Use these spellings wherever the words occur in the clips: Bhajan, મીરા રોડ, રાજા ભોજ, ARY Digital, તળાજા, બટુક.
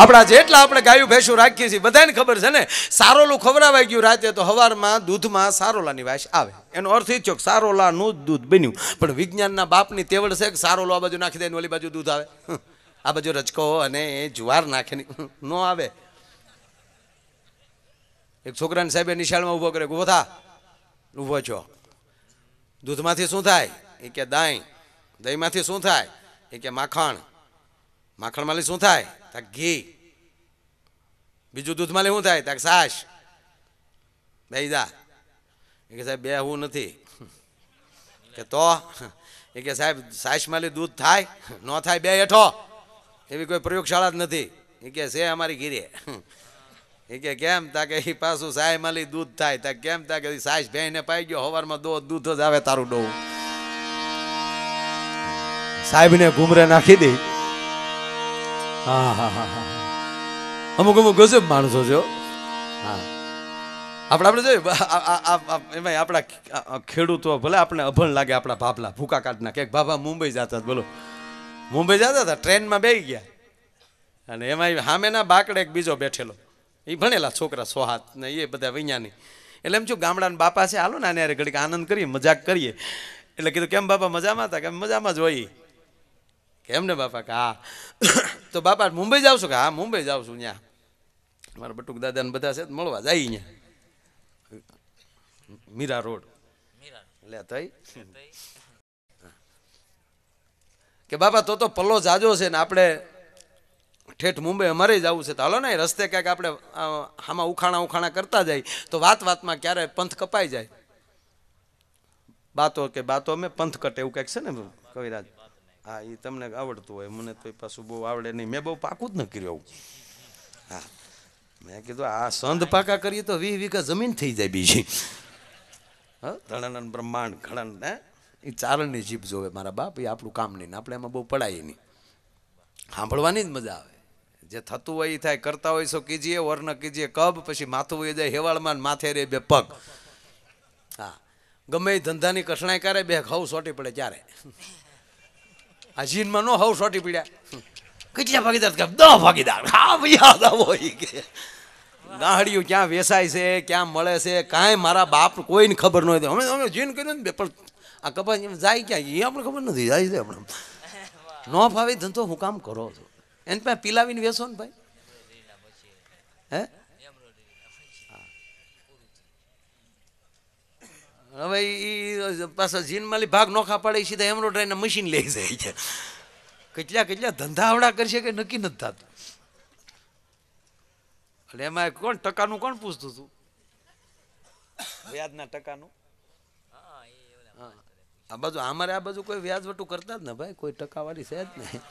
આપણા જેટલા આપણે ગાયું ભેંસું રાખીએ છીએ બધાને ખબર છે ને, સારોલું ખવરાવાઈ ગયું રાતે તો સવારમાં દૂધમાં સારોલાની વાસ આવે, એનો અર્થ એ છે કે સારોલાનું જ દૂધ બન્યું. પણ વિજ્ઞાનના બાપની તેવડ છે કે સારોલો આ બાજુ નાખી દે ને ઓલી બાજુ દૂધ આવે, આ બાજુ રજકો અને જુવાર નાખે ન આવે. એક છોકરાને સાહેબે નિશાળમાં ઊભો કરે, ઊભો થા, ઊભો છો, દૂધમાંથી શું થાય? એ કે દહીં. દહીંમાંથી શું થાય? એ કે માખણ. માખણમાંથી શું થાય? તાક ઘી. બીજું દૂધમાંથી શું થાય? તાક છાશ. બેજા એ કે સાહેબ બે હું નથી. કે તો એ કે સાહેબ છાશમાંથી દૂધ થાય ન થાય બે હેઠો, એવી કોઈ પ્રયોગશાળા જ નથી. એ કે છે અમારી ઘીરે. એ કે કેમ? તાકે એ પાછું સાય માલી દૂધ થાય. તા કેમ? તાકે સાસ ભેંને પાઈ ગયો, હવારમાં દો દૂધ જ આવે તારું ડોવું. સાહેબને ઘૂમરે નાખી દે. હા હા હા, અમુક અમુક ગજબ માણસો છો. હા, આપણે જોઈએ એમાં આપણા ખેડૂતો ભલે આપણે અભણ લાગે, આપણા ભાભલા ભૂકા કાઢ નાખે. એક ભાભા મુંબઈ જતા, બોલો મુંબઈ જતા હતા, ટ્રેનમાં બેસી ગયા અને એમાં સામેના બાકડે એક બીજો બેઠેલો, એ ભણેલા છોકરા સોહાત ને એ બધા વૈયાની. એટલે એમ છું ગામડાના બાપા છે, હાલો ને આને યારે ઘડીક આનંદ કરીએ, મજાક કરીએ. એટલે કીધું કેમ બાપા મજામાં હતા? કેમ મજામાં જ હોય. કેમ ને બાપા? કે હા. તો બાપા મુંબઈ જાવ છું? કે હા મુંબઈ જાઉં છું, ત્યાં મારા બટુક દાદાને બધા છે મળવા જાય ત્યાં મીરા રોડ. એટલે થઈ કે બાપા તો પલ્લો જાજો છે ને આપણે ઠેઠ મુંબઈ અમારે જવું છે, તો હાલો ને રસ્તે ક્યાંક આપણે આમાં ઉખાણા કરતા જાય તો વાતમાં ક્યારે પંથ કપાઈ જાય. બાતો કે બાતો અમે પંથ કટે એવું કંઈક છે ને કવિરાજ. હા, એ તમને આવડતું હોય, મને તો પાછું બહુ આવડે નહીં, મેં બહુ પાકું જ ન કર્યું. હા, મેં કીધું આ સંધ પાકા કરીએ તો 20 વીઘા જમીન થઈ જાય બીજી. હા, ધણાનંદ બ્રહ્માંડ ઘણાન એ ચારણની જીભ જોવે મારા બાપ, એ આપણું કામ નહીં, આપણે એમાં બહુ પડાય નહીં, સાંભળવાની જ મજા આવે. જે થતું હોય એ થાય, કરતા હોય સો કીજીએ ઓર ન કીજીએ કબ, પછી માથું હોય જાય હેવાળમાં, માથે રે બે પગ. હા, ગમે એ ધંધાની કઠણાઈ કરે બે હવ સોટી પડે. ક્યારે આ જીનમાં નો હવ સોટી પડ્યા, કેટલા ભાગીદાર, 10 ભાગીદાર. હા યાદ આવો કે ગાહડિયું ક્યાં વેસાય છે, ક્યાં મળે છે, કાંઈ મારા બાપ કોઈને ખબર ન હોય. અમે જીન કર્યું ને બે, પણ આ કપાસ જાય ક્યાં એ આપણે ખબર નથી, જાય છે આપણે ન ફાવે ધંધો હું કામ કરો છો. એને પાસે પીલાવીને વેસો ને ભાઈ, હે? હવે એ પાછા જીનમાલી ભાગ નોખા પાડે, સીધા એમ્બ્રોઇડરીના મશીન લઈ જાય છે. કેટલા ધંધા આવડા કરશે કે નક્કી નથી થતું. એટલે એમાં કોણ ટકાનું કોણ પૂછતું હતું? વ્યાજના ટકાનું. આ બાજુ અમારે આ બાજુ કોઈ વ્યાજવટું કરતા જ ને ભાઈ, કોઈ ટકાવાળી છે જ નહીં.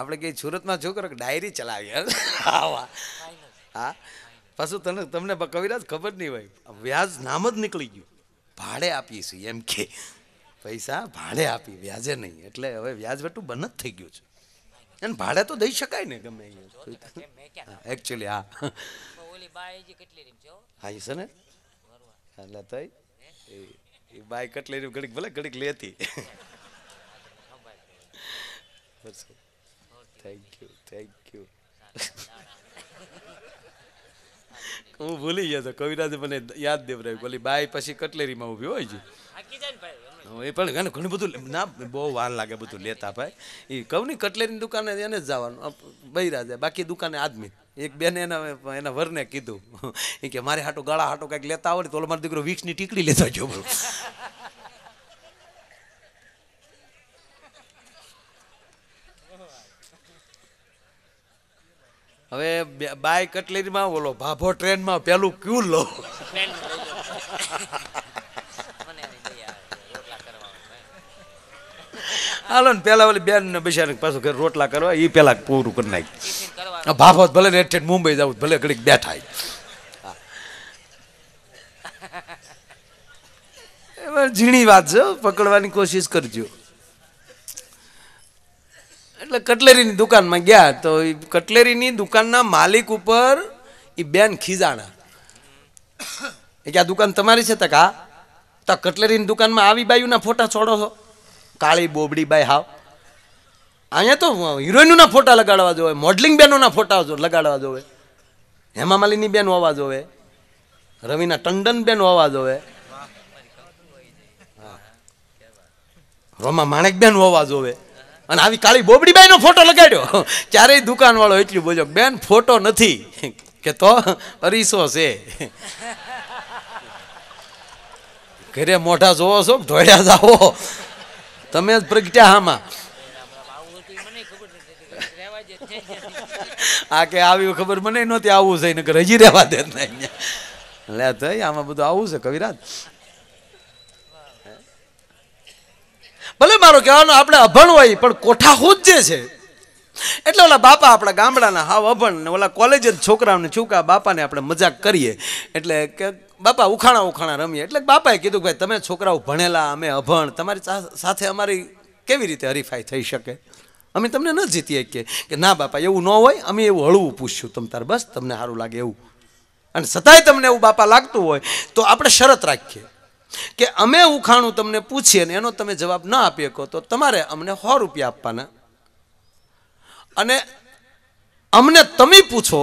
આપણે કઈ સુરતમાં છોકરો ડાયરી ચલાવી. હા, પાછું તમને કવિરાજ ખબર નહીં હોય, વ્યાજ નામ જ નીકળી ગયું, ભાડે આપીએ છીએ એમ કે પૈસા ભાડે આપીએ, વ્યાજે નહીં. એટલે હવે વ્યાજવટું બંધ જ થઈ ગયું છે, એને ભાડે તો દઈ શકાય ને ગમે એકચ્યુઅલી. હા હા એ છે ને, એટલે થઈ એ બાય કટલેરી ઘડીક ભલે ઘડીક લેતી. થેન્ક યુ થેન્ક યુ, હું ભૂલી ગયો તો કવિરાજે મને યાદ દેવરાયું. બોલી બાય પછી કટલેરીમાં ઊભી હોય છે એ પણ ઘણું બધું ના, બહુ વાર લાગે બધું લેતા ભાઈ. એ કહું ને કટલેરીની દુકાને એને જ જવાનું બૈરા જાય, બાકી દુકાને આદમી. એક બેને એના વરને કીધું એ કે મારે હાટો ગાળા હાટો કંઈક લેતા આવડે તો ઓલો મારો દીકરો વિક્ષની ટીકડી લેતા જો. હવે બાય કટલેરીમાં ઓલો ભાભો ટ્રેનમાં પેલું ક્યું લો. હાલો ને પેલા ઓલી બેન ને બિચારી પાછું ઘરે રોટલા કરવા એ પેલા પૂરું કરી નાખ્યું. ભાભો ભલે રેઠે મુંબઈ જાવ ભલે ઘડીક બેઠા. ઝીણી વાત છે, પકડવાની કોશિશ કરજો. એટલે કટલેરીની દુકાનમાં ગયા તો એ કટલેરીની દુકાનના માલિક ઉપર એ બેન ખીજાણા કે આ દુકાન તમારી છે? તક હા. तो कटलेरी दुकान में आई बायू ना फोटा छोड़ो छो काली बोबड़ी बाई हाव अँ तो हीरोइनू ना फोटा लगाड़वा जोवे मॉडलिंग बेनो ना फोटा लगाड़वा जोवे हेमा मालिनी बेन होवा जोवे रवीना टंडन बेन होवा जोवे रोमा माणेक बेन होवा जोवे अने आवी काली बोबड़ी बाई नो फोटो लगाड्यो त्यारे दुकान वाळो एटली बोल्यो बेन फोटो नथी के तो अरीसो छे घरे मोटा जोवो छो ढोळ्या जावो तमे ज प्रगट्या हामा आ के आवी खबर मने नहोती आवू छे नकर हजी रेवा देत नहीं ले तई आमा बधु आवू छे कविराज भले मारो कहवानो आपणे अभण होई पण कोठाहूज जे छे एटले ओला बापा आपणा गामडाना हाव अभण ने ओला कॉलेज छोकराने छूका बापाने आपणे मजाक करीए एटले के बापा उखाणा उखाणा रमीए एटले बापाए कीधुं के भाई तमे छोकराओ भणेला अमे अभण तमारी साथे अमारी केवी रीते हरीफाई थई शके अमे तमने न जीती हकीए के ना बापा एवुं न होय अमे एवुं हळवुं पूछ्युं तम तार बस तमने सारूं लागे एवुं अने छतांय तमने एवुं बापा लागतुं होय तो आपणे शरत राखीए के अमे उखाणु तमने पूछीए ने एनो तमे जवाब न आपी शको तो तमारे अमने 100 रुपया आपवाना अने अमने तमे पूछो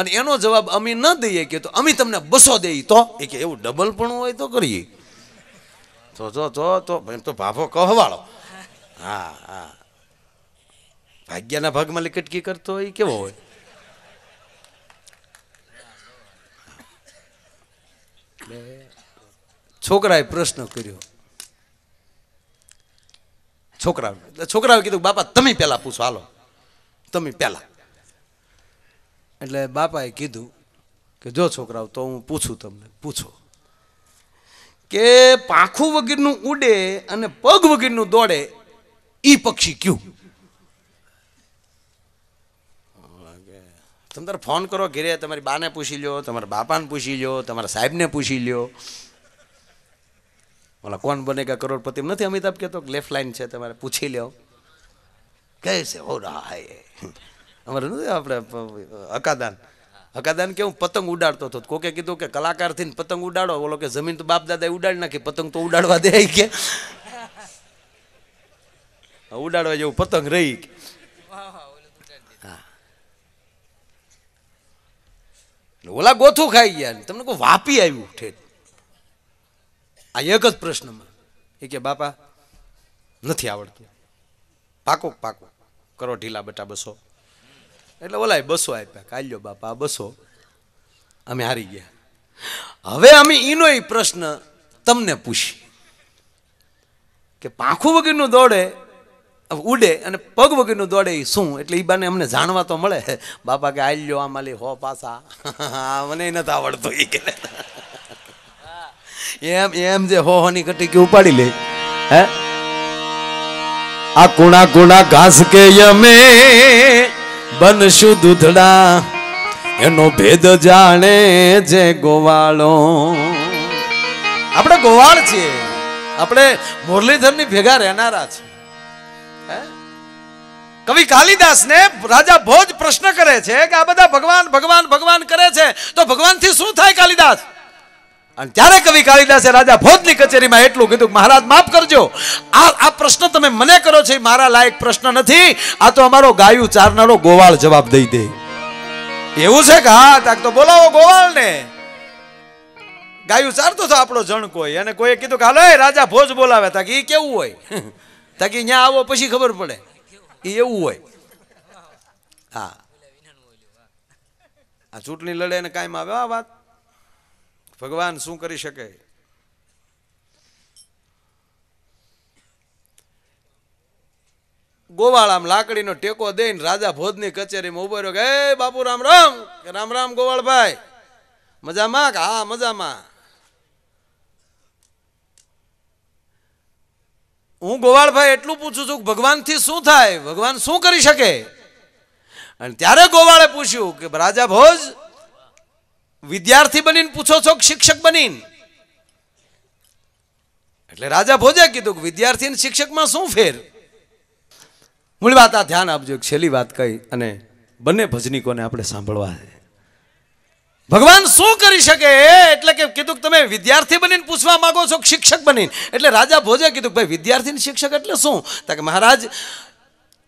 अने एनो जवाब अमी न दईए के तो अमी तमने 200 देई तो ए के एवुं डबलपणुं होय तो करीए तो जो जो तो एम तो भाभो कहवाळो हाँ हाँ भाग्याना भागमां लिकटकी करतो होय केवो होय छोकराए प्रश्न कर्यो छोकराए कीधुं बापा तमे पहेला पूछो हालो तमे पहेला एटले बापाए कीधुं के जो छोकराओ तो हूँ पूछूं तमने पूछो के पाखुं वगरनु उडे अने पग वगरनु दौड़े ई पक्षी क्यूं तमे तार फोन करो घरे तमारी बाने पूछी लो तमारा बापाने पूछी लो तमारा साहेबने पूछी लो बोला कौन बनेगा करोड़पति में नहीं अमिताभ कहते तो लेफ्ट लाइन है तुम्हारे पूछी लो कैसे हो रहा है ये हमारे अपने अकादान अकादान के हूँ पतंग उड़ाड़ता तो कोके कीधुं के कलाकार थी पतंग उड़ाड़ो बोलो के जमीन तो बाप दादाए उड़ाड़ी नाखी पतंग तो उड़ाड़वा दे के उड़ाड़वा जेवुं पतंग रही ओला गोथू खाई गया तमने कोई वापी आव्युं ठेठ आ एक ज प्रश्न में ए के बापा नहीं आवड़तु पाको पाको करो ढीला बेटा 200 एटले ओलाए 200 आप्या काल्यो बापा 200 अमे हारी गया हवे अमे ईनो ई प्रश्न तमने पूछी के पाखुं वगरनु दौड़े उडे अने पग वगरनु दौड़े ई शुं एटले ई बाने अमने जाणवा तो मळे बापा के आल्यो आ माली हो पासा मने नत आवड़तो ई के मुरलीधर भेगा रहनारा कवि कालिदास ने राजा भोज प्रश्न करे छे के आ बधा भगवान भगवान भगवान करे छे तो भगवान थी शुं थाय कालिदास त्यारे कवि कालिदास राजा भोजनी कचेरी में एटलुं कीधुं महाराज माफ करजो आ प्रश्न तमे मने करो छो मारा लायक प्रश्न नथी आ तो अमारो गायू चारनारो गोवाळ जवाब दई दे एवुं छे के हा ताक तो बोलावो गोवाळ ने गायू चारतो तो आपणो जण कोई अने कोई कीधुं के हालो ए राजा भोज बोलावे ताक ई केवुं होय ताक ई न्या आवो पछी खबर पड़े ई एवुं होय हा आ चूंटणी लड़े ने कायम आवे आ वात भगवान शू करी शके गोवाळ आम लाकड़ीनो टेको देईने राजा भोजनी कचेरी में उभो रह्यो के ए बापू राम राम के राम राम गोवाळ भाई मजामां के हा मजामां हूँ गोवाळ भाई एटलुं पूछू छुं के भगवान थी शू थाय भगवान शू करी शके अने त्यारे गोवाळे पूछ्युं के राजा भोज विद्यार्थी बनीन पूछो छो शिक्षक बनीन एटले राजा भोजे कीधुं के विद्यार्थी ने शिक्षक में शुं फेर मूळ वात आ ध्यान आपजो छेल्ली वात कही अने बने भजनीकोने आपणे सांभळवा छे भगवान शू करी शके एटले के कीधुं तमे विद्यार्थी बनीने पूछवा मांगो छो शिक्षक बनीने एटले राजा भोजे कीधुं भाई विद्यार्थी ने शिक्षक एटले शुं ताके महाराज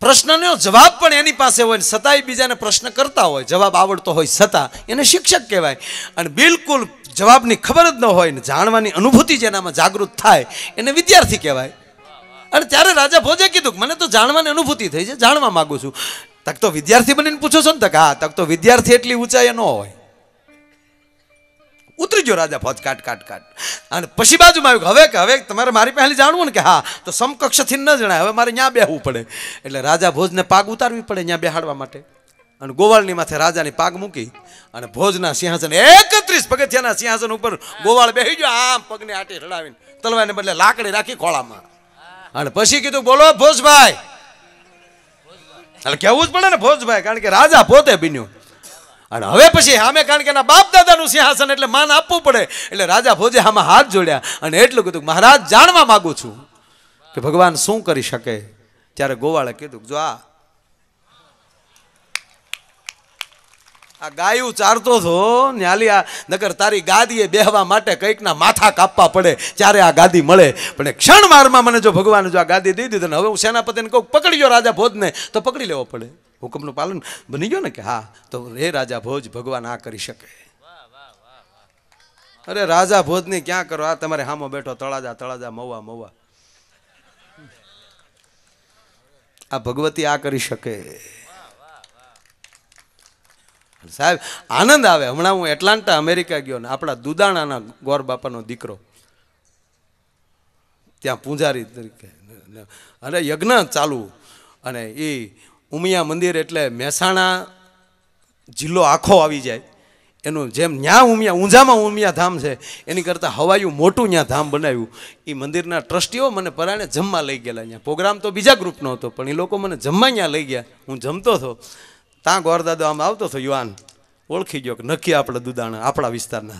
प्रश्ननो जवाब पण एनी पासे होय सताय बीजाने प्रश्न करता होय जवाब आवडतो होय सता एने शिक्षक कहेवाय अने बिलकुल जवाबनी खबर ज न होय ने जाणवानी अनुभूति जेनामां जागृत थाय एने विद्यार्थी कहेवाय। अने त्यारे राजा भोजे कीधुं मने तो जाणवानी अनुभूति थई छे जाणवा मांगू छुं तक तो विद्यार्थी बनीने पूछो छो ने तक हा तक तो विद्यार्थी एटली ऊंचाई न होय उतरी जो राजा भोज काट काट काट अने पछी बाजुमां आव्यो हवे तमारे मारी पासे जाणवुं ने के हाँ तो समकक्ष थी न जणाय हवे मारे न्या बेहवुं पड़े एटले राजा भोजने पाग उतारवी पड़े न्या बेहाडवा माटे अने गोवाळनी माथे राजानी पाग मूकी अने भोजना सिंहासन 31 पगथियाना सिंहासन उपर गोवाळ बेही गयो आम पगने आटे रडावीने तलवारने बदले लाकड़ी राखी खोळामां अने पछी कीधुं बोलो भोजभाई એટલે કહેવું જ પડે ને ભોજભાઈ કારણ કે રાજા પોતે બન્યો અને હવે પછી સામે કારણ કે એના બાપ દાદાનું સિંહાસન એટલે માન આપવું પડે એટલે રાજા ભોજે આમાં હાથ જોડ્યા અને એટલું કીધું મહારાજ જાણવા માંગુ છું કે ભગવાન શું કરી શકે ત્યારે ગોવાળે કીધું જો આ ગાયું ચારતો છો ન્યાલી આ નગર તારી ગાદીએ બેહવા માટે કંઈકના માથા કાપવા પડે ત્યારે આ ગાદી મળે પણ ક્ષણ મારમાં મને જો ભગવાને જો આ ગાદી દઈ દીધી ને હવે હું સેનાપતિને કહું પકડી ગયો રાજા ભોજને તો પકડી લેવો પડે હુકમનું પાલન બની ગયો ને કે હા તો રે રાજા ભોજ ભગવાન આ કરી શકે। અરે રાજા ભોજને ક્યાં કરો આ તમારે હામો બેઠો તળાજા તળાજા મવા મવા આ ભગવતી આ કરી શકે। साहेब आनंद आवे हमणा हूँ एटलांटा अमेरिका गयो ने आपड़ा दुदाणाना गौर बापानो दीकरो त्यां पूंजारी तरीके अरे यज्ञ चालू अने ए उमिया मंदिर एटले मेहसाणा जिल्लो आखो आवी जाय एनुं जेम न्या उमिया ऊंझामां उमिया धाम छे एनी करता हवायु मोटुं न्या धाम बनाव्युं ए मंदिरना ट्रस्टीओ मने पराणे जमवा लई गेला न्या प्रोग्राम तो बीजा ग्रुपनो हतो पण ए लोको मने जमवा न्या लई गया हूँ जमतो हतो तां गौरदादो आम आवतो तो युवान ओळखी गयो नक्की आपड़ा दुदाणा आपड़ा विस्तारना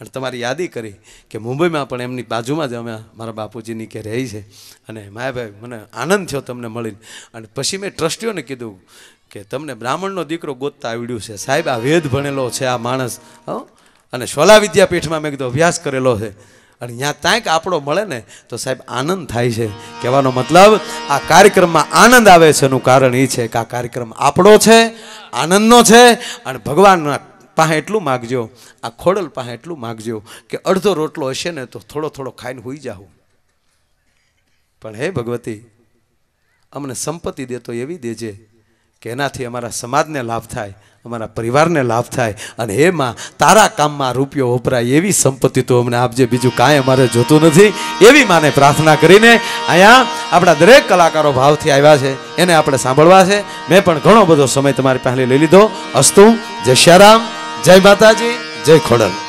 अने तमारी यादी करी कि मुंबई में पण एमनी बाजुमां ज अमे मारा बापूजीनी के रही छे अने मायाभाई मने आनंद थयो तमने मळीने अने पछी मैं ट्रस्टीओने कीधुं कि तमने ब्राह्मणनो दीकरो गोतता आवड्यो छे साहेब आ वेद भणेलो छे आ माणस हो अने शोला विद्यापीठमां मैं कीधुं अभ्यास करेलो छे अने त्यां तांक आपड़ो मळे ने तो साहेब आनंद थाय छे। कहेवानो मतलब आ कार्यक्रम में आनंद आवे छे एनुं कारण ए छे के आ कार्यक्रम आपड़ो छे आनंदनो छे अने भगवान पासे एटलुं मागजो आ खोडल पासे एटलुं मागजो के अर्धो रोटलो हशे ने तो थोड़ो थोड़ो खाईने होई जाओ पण हे भगवती अमने संपत्ति देतो एवी देजे के एनाथी अमारा समाजने लाभ थाय अमारा परिवारने लाभ थाय अने हे मां तारा काममां रूपियो वपराय एवी संपत्ति तो अमने आपजे बीजू कांई अमारे जोतुं नथी एवी माने प्रार्थना करीने आया आपड़ा दरेक कलाकारो भावथी आव्या छे एने आपणे सांभळवा छे। मैं पण घणो बधो समय तमारी पासे लई लीधो। अस्तु जय श्याराम जय माताजी जय खोडल।